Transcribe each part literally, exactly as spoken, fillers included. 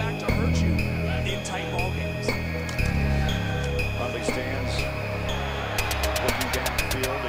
back to hurt you in tight ball games. Hundley stands, looking downfield.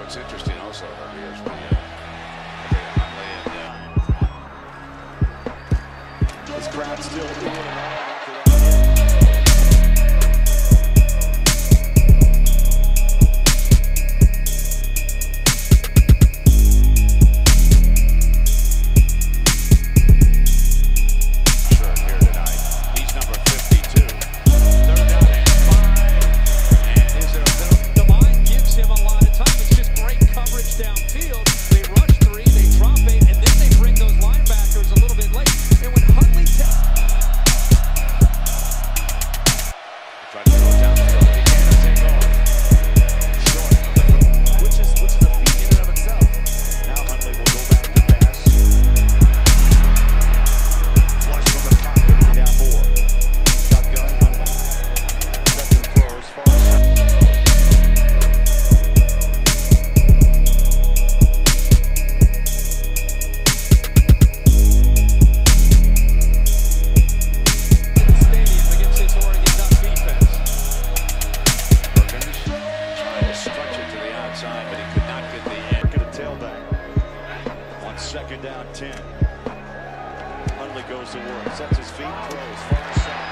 What's interesting also, Hundley, is when you look at Hundley and uh, this crowd's still doing it all after that. Second down, ten. Hundley goes to work, sets his feet, throws, far side.